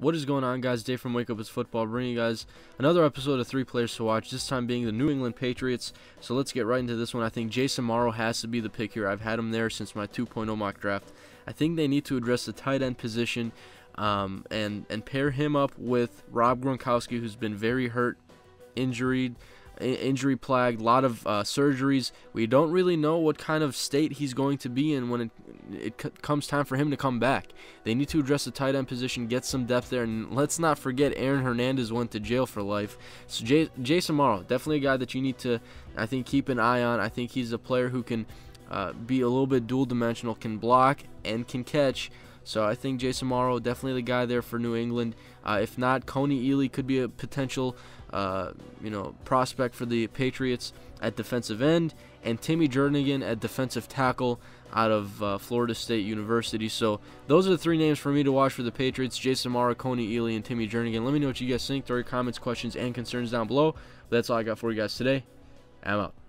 What is going on, guys? Dave from Wake Up It's Football, bringing you guys another episode of Three Players to Watch, this time being the New England Patriots. So let's get right into this one. I think Jason Morrow has to be the pick here. I've had him there since my 2.0 mock draft. I think they need to address the tight end position and pair him up with Rob Gronkowski, who's been very hurt, injury plagued, a lot of surgeries. We don't really know what kind of state he's going to be in when it comes time for him to come back. They need to address the tight end position, get some depth there, and let's not forget Aaron Hernandez went to jail for life. So Jason Morrow, definitely a guy that you need to, I think, keep an eye on. I think he's a player who can be a little bit dual-dimensional, can block and can catch. So I think Jason Morrow, definitely the guy there for New England. If not, Kony Ealy could be a potential prospect for the Patriots at defensive end, and Timmy Jernigan at defensive tackle out of Florida State University. So those are the three names for me to watch for the Patriots: Jason Morrow, Kony Ealy, and Timmy Jernigan. Let me know what you guys think. Throw your comments, questions, and concerns down below. But that's all I got for you guys today. I'm out.